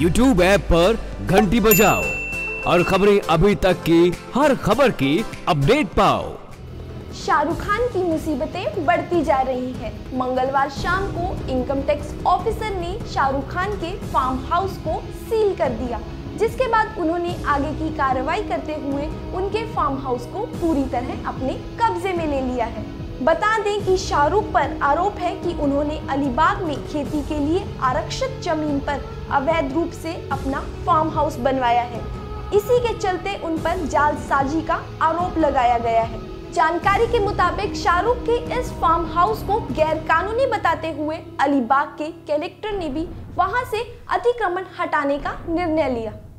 YouTube app पर घंटी बजाओ और खबरें अभी तक की हर खबर की अपडेट पाओ। शाहरुख खान की मुसीबतें बढ़ती जा रही हैं। मंगलवार शाम को इनकम टैक्स ऑफिसर ने शाहरुख खान के फार्म हाउस को सील कर दिया, जिसके बाद उन्होंने आगे की कार्रवाई करते हुए उनके फार्म हाउस को पूरी तरह अपने कब्जे में ले लिया है। बता दें कि शाहरुख पर आरोप है कि उन्होंने अलीबाग में खेती के लिए आरक्षित जमीन पर अवैध रूप से अपना फार्म हाउस बनवाया है। इसी के चलते उन पर जालसाजी का आरोप लगाया गया है। जानकारी के मुताबिक शाहरुख के इस फार्म हाउस को गैरकानूनी बताते हुए अलीबाग के कलेक्टर ने भी वहां से अतिक्रमण हटाने का निर्णय लिया।